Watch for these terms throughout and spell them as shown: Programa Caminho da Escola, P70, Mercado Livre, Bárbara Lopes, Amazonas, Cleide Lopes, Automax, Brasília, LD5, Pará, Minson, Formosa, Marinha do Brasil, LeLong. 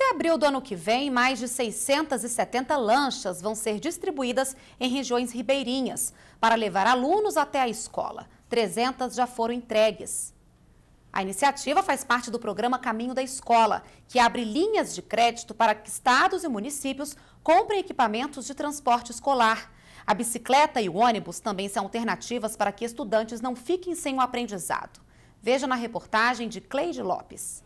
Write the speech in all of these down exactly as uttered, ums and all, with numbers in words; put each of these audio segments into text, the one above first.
Até abril do ano que vem, mais de seiscentas e setenta lanchas vão ser distribuídas em regiões ribeirinhas para levar alunos até a escola. trezentas já foram entregues. A iniciativa faz parte do programa Caminho da Escola, que abre linhas de crédito para que estados e municípios comprem equipamentos de transporte escolar. A bicicleta e o ônibus também são alternativas para que estudantes não fiquem sem o aprendizado. Veja na reportagem de Cleide Lopes.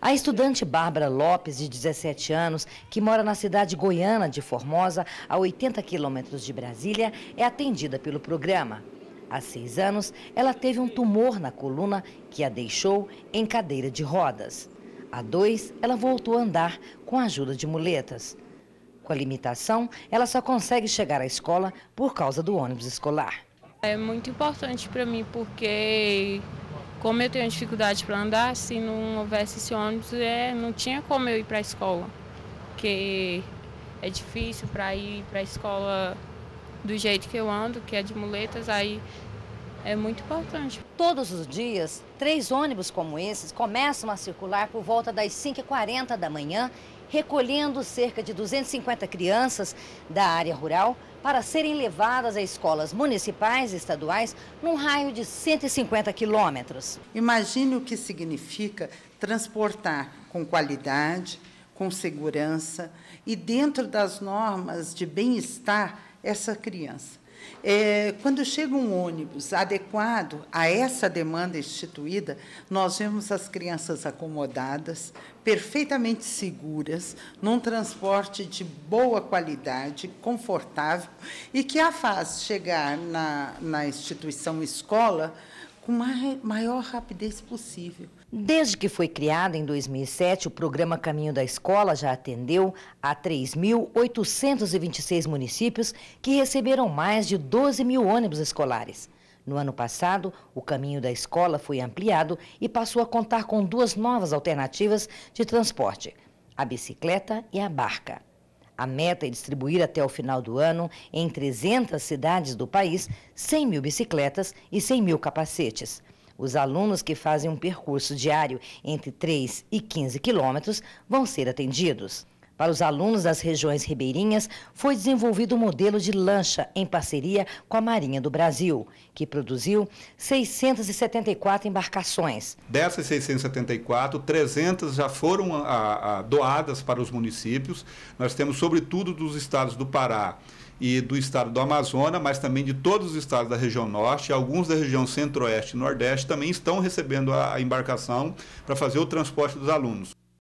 A estudante Bárbara Lopes, de dezessete anos, que mora na cidade goiana de Formosa, a oitenta quilômetros de Brasília, é atendida pelo programa. Há seis anos, ela teve um tumor na coluna que a deixou em cadeira de rodas. Há dois, ela voltou a andar com a ajuda de muletas. Com a limitação, ela só consegue chegar à escola por causa do ônibus escolar. É muito importante para mim porque, como eu tenho dificuldade para andar, se não houvesse esse ônibus, é, não tinha como eu ir para a escola. Porque é difícil para ir para a escola do jeito que eu ando, que é de muletas, aí é muito importante. Todos os dias, três ônibus como esses começam a circular por volta das cinco e quarenta da manhã, recolhendo cerca de duzentas e cinquenta crianças da área rural para serem levadas a escolas municipais e estaduais num raio de cento e cinquenta quilômetros. Imagine o que significa transportar com qualidade, com segurança e dentro das normas de bem-estar essa criança. É, quando chega um ônibus adequado a essa demanda instituída, nós vemos as crianças acomodadas, perfeitamente seguras, num transporte de boa qualidade, confortável, e que a faz chegar na, na instituição escola com a maior rapidez possível. Desde que foi criado em dois mil e sete, o programa Caminho da Escola já atendeu a três mil oitocentos e vinte e seis municípios que receberam mais de doze mil ônibus escolares. No ano passado, o Caminho da Escola foi ampliado e passou a contar com duas novas alternativas de transporte, a bicicleta e a barca. A meta é distribuir até o final do ano, em trezentas cidades do país, cem mil bicicletas e cem mil capacetes. Os alunos que fazem um percurso diário entre três e quinze quilômetros vão ser atendidos. Para os alunos das regiões ribeirinhas, foi desenvolvido um modelo de lancha em parceria com a Marinha do Brasil, que produziu seiscentas e setenta e quatro embarcações. Dessas seiscentas e setenta e quatro, trezentas já foram a, a, doadas para os municípios. Nós temos, sobretudo, dos estados do Pará e do estado do Amazonas, mas também de todos os estados da região norte, alguns da região centro-oeste e nordeste também estão recebendo a, a embarcação para fazer o transporte dos alunos.